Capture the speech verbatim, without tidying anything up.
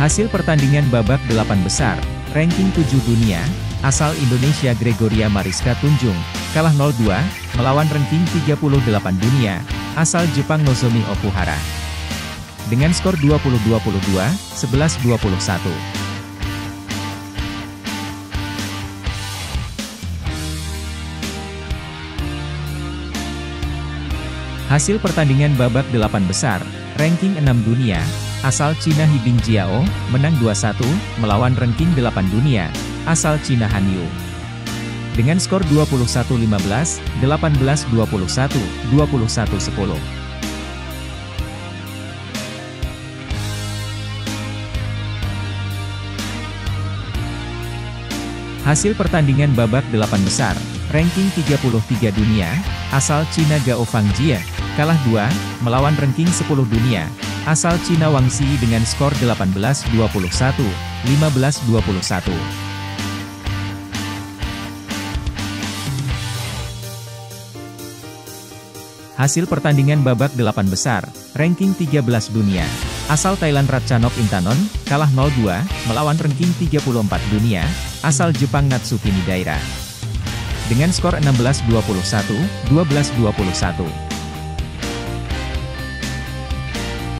Hasil pertandingan babak delapan besar, ranking tujuh dunia, asal Indonesia Gregoria Mariska Tunjung, kalah nol dua, melawan ranking tiga puluh delapan dunia, asal Jepang Nozomi Okuhara, dengan skor dua puluh dua puluh dua, sebelas dua puluh satu. Hasil pertandingan babak delapan besar, ranking enam dunia, asal Cina He Bingjiao, menang dua satu, melawan ranking delapan dunia, asal Cina Hanyu, dengan skor dua puluh satu lima belas, delapan belas dua puluh satu, dua puluh satu sepuluh. Hasil pertandingan babak delapan besar, ranking tiga puluh tiga dunia, asal Cina Gao Fangjie, kalah dua, melawan ranking sepuluh dunia, asal Cina Wangsi dengan skor delapan belas dua puluh satu, lima belas dua puluh satu. Hasil pertandingan babak delapan besar, ranking tiga belas dunia, asal Thailand Ratchanok Intanon, kalah nol dua, melawan ranking tiga puluh empat dunia, asal Jepang Natsuki Midaira, dengan skor enam belas dua puluh satu, dua belas dua puluh satu.